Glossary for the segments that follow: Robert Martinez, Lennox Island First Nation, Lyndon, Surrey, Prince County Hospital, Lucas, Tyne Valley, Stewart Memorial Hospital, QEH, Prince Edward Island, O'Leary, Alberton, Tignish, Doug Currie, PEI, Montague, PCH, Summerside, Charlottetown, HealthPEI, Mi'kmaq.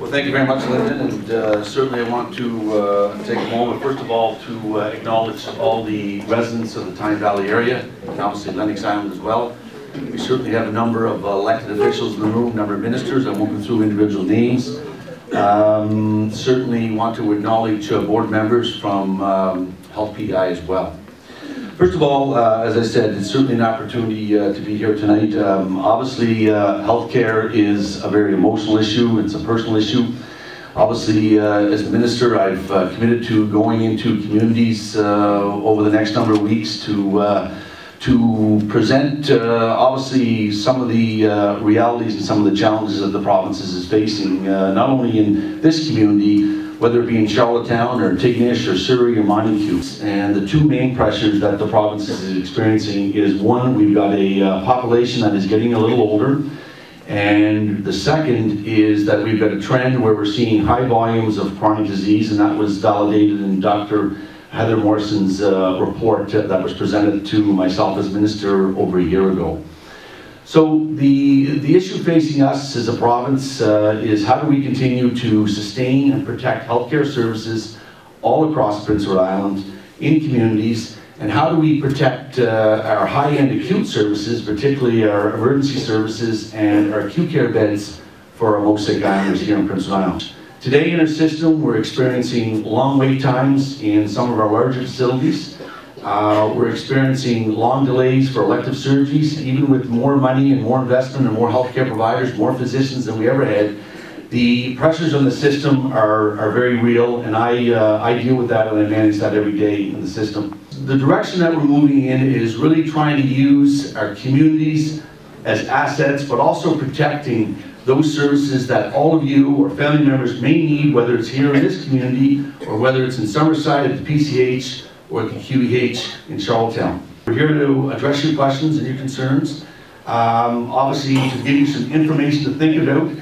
Well, thank you very much, Lyndon, and certainly I want to take a moment, first of all, to acknowledge all the residents of the Tyne Valley area, and obviously Lennox Island as well. We certainly have a number of elected officials in the room, a number of ministers. I won't go through individual names. Certainly want to acknowledge board members from HealthPEI as well. First of all, as I said, it's certainly an opportunity to be here tonight. Obviously, healthcare is a very emotional issue. It's a personal issue. Obviously, as a minister, I've committed to going into communities over the next number of weeks to present, obviously, some of the realities and some of the challenges that the province is facing, not only in this community, whether it be in Charlottetown or Tignish or Surrey or Montague. And the two main pressures that the province is experiencing is, one, we've got a population that is getting a little older, and the second is that we've got a trend where we're seeing high volumes of chronic disease, and that was validated in Dr. Heather Morrison's report that was presented to myself as minister over a year ago. So the issue facing us as a province is, how do we continue to sustain and protect healthcare services all across Prince Edward Island in communities, and how do we protect our high-end acute services, particularly our emergency services and our acute care beds for our most sick islanders here in Prince Edward Island. Today in our system, we're experiencing long wait times in some of our larger facilities. We're experiencing long delays for elective surgeries. Even with more money and more investment and more healthcare providers, more physicians than we ever had, the pressures on the system are very real, and I deal with that and I manage that every day in the system. The direction that we're moving in is really trying to use our communities as assets, but also protecting those services that all of you or family members may need, whether it's here in this community or whether it's in Summerside at the PCH or the QEH in Charlottetown. We're here to address your questions and your concerns. Obviously, to give you some information to think about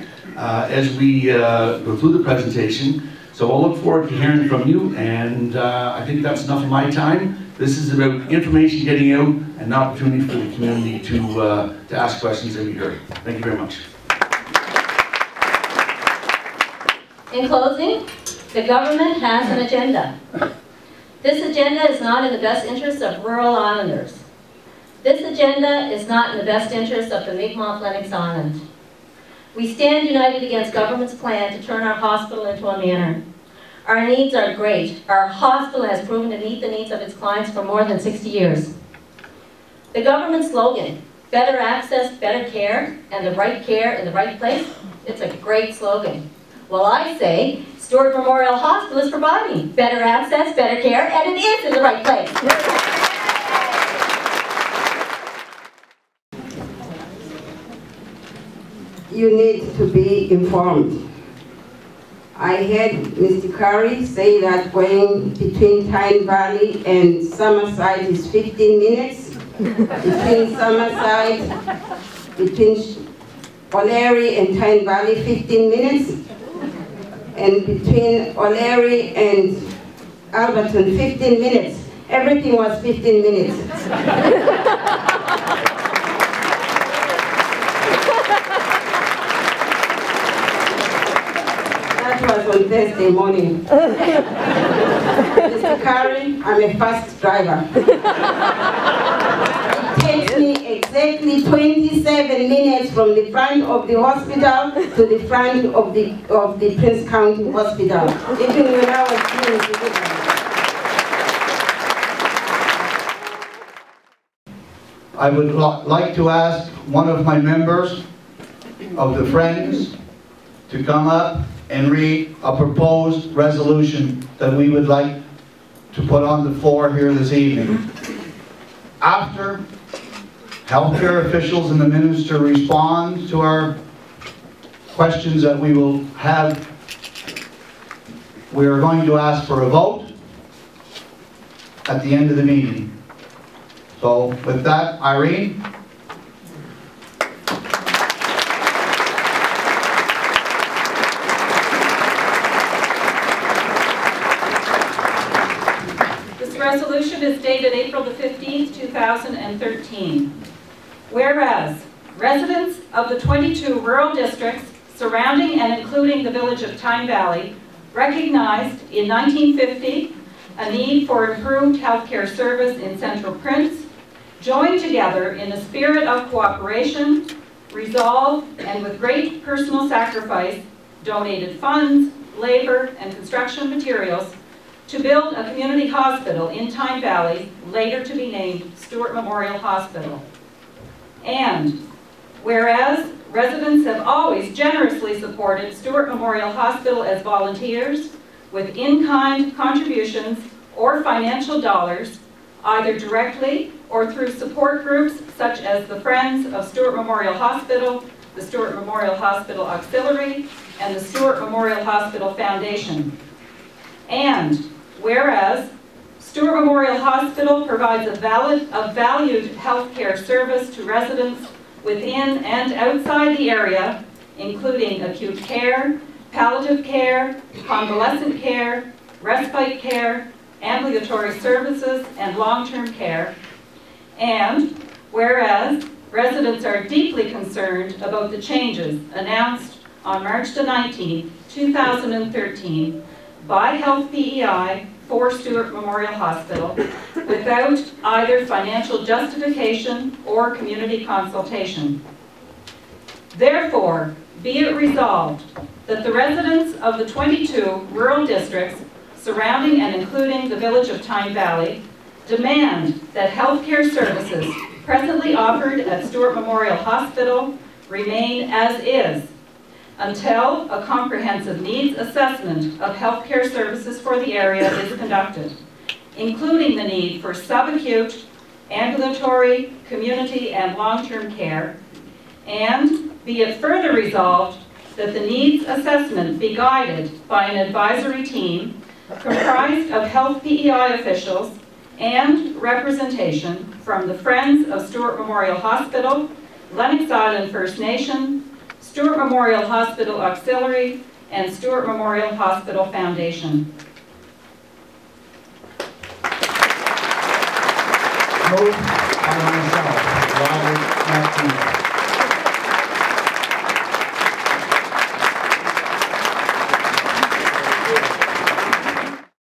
as we go through the presentation. So I'll look forward to hearing from you, and I think that's enough of my time. This is about information getting out and an opportunity for the community to ask questions that we heard. Thank you very much. In closing, the government has an agenda. This agenda is not in the best interest of rural islanders. This agenda is not in the best interest of the Mi'kmaq Lennox Island. We stand united against government's plan to turn our hospital into a manor. Our needs are great. Our hospital has proven to meet the needs of its clients for more than 60 years. The government slogan, better access, better care, and the right care in the right place, it's a great slogan. Well, I say, Stewart Memorial Hospital is providing better access, better care, and it is in the right place. You need to be informed. I heard Mr. Curry say that going between Tyne Valley and Summerside is 15 minutes. Between Summerside, between O'Leary and Tyne Valley, 15 minutes. And between O'Leary and Alberton, 15 minutes. Everything was 15 minutes. That was on Thursday morning. Mr. Curry, I'm a fast driver. It takes me exactly 27 minutes from the front of the hospital to the front of the Prince County Hospital, even when I was doing delivery. I would like to ask one of my members of the Friends to come up and read a proposed resolution that we would like to put on the floor here this evening. After healthcare officials and the minister respond to our questions that we will have, we are going to ask for a vote at the end of the meeting. So with that, Irene. This resolution is dated April the 15th, 2013. Whereas residents of the 22 rural districts surrounding and including the village of Tyne Valley, recognized in 1950 a need for improved healthcare service in Central Prince, joined together in a spirit of cooperation, resolve, and with great personal sacrifice, donated funds, labor, and construction materials to build a community hospital in Tyne Valley, later to be named Stewart Memorial Hospital. And whereas residents have always generously supported Stewart Memorial Hospital as volunteers with in-kind contributions or financial dollars, either directly or through support groups such as the Friends of Stewart Memorial Hospital, the Stewart Memorial Hospital Auxiliary, and the Stewart Memorial Hospital Foundation. And whereas Stewart Memorial Hospital provides a valued healthcare service to residents within and outside the area, including acute care, palliative care, convalescent care, respite care, ambulatory services, and long-term care. And whereas residents are deeply concerned about the changes announced on March 19, 2013, by Health PEI for Stewart Memorial Hospital without either financial justification or community consultation. Therefore, be it resolved that the residents of the 22 rural districts surrounding and including the village of Tyne Valley demand that healthcare services presently offered at Stewart Memorial Hospital remain as is, until a comprehensive needs assessment of healthcare services for the area is conducted, including the need for subacute, ambulatory, community, and long-term care, and be it further resolved that the needs assessment be guided by an advisory team comprised of Health PEI officials and representation from the Friends of Stewart Memorial Hospital, Lennox Island First Nation, Stewart Memorial Hospital Auxiliary, and Stewart Memorial Hospital Foundation. Moved by myself, Robert Martinez.